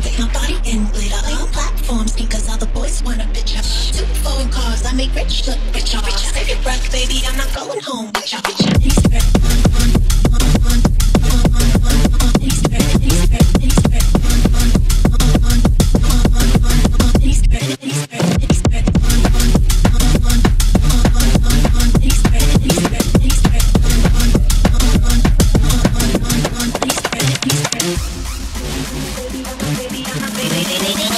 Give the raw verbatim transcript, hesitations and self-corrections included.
Come take my body and split up. Play on platforms because all the boys wanna bitch up. Two foreign cars, I make rich look rich. Y'all save your breath, baby, I'm not going home. Bitch, y'all bitch. Any spread, on, on, on, on, on, on, on, on. Any spread, any spread, any spread, on, on, on, on, on, on, on, on. Any spread, any spread, any spread, on, on, on, on, on, on, on, on. Any spread, any spread, any spread, on, on, on, on, on, on, on, on. Any spread, any spread. Baby, I'm a baby, I'm a baby, baby, baby.